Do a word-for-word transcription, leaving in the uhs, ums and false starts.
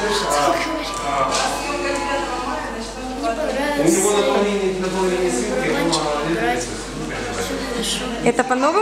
что говорить. У него наполнение ссылки, он молодец. Это по-новому?